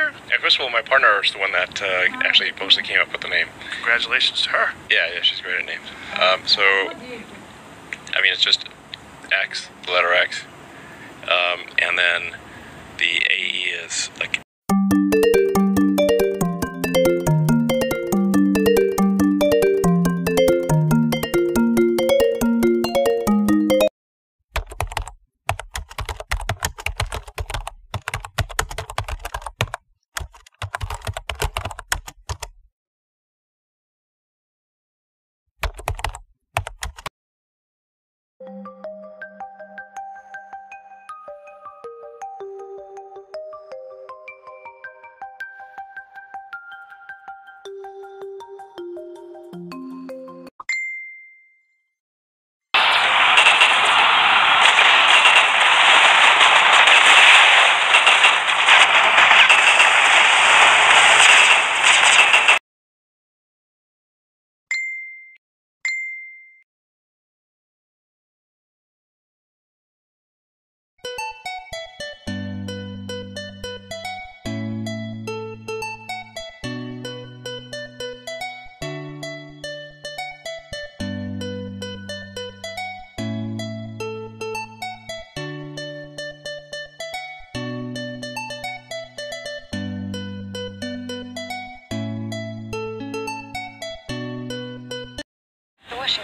there? Yeah, Crystal, my partner, is the one that actually mostly came up with the name. Congratulations to her. Yeah, she's great at names. So, I mean, it's just X, the letter X, and then the AE is like.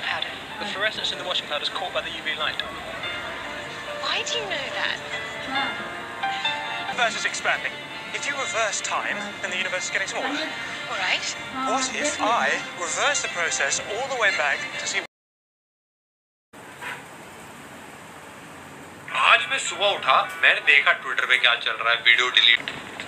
Powder. The fluorescence in the washing powder is caught by the UV light. Why do you know that? The universe is expanding. If you reverse time, then the universe is getting smaller. All right. What if I reverse the process all the way back to see... आज मैं सुबह उठा मैंने देखा Twitter पे क्या चल रहा है वीडियो डिलीट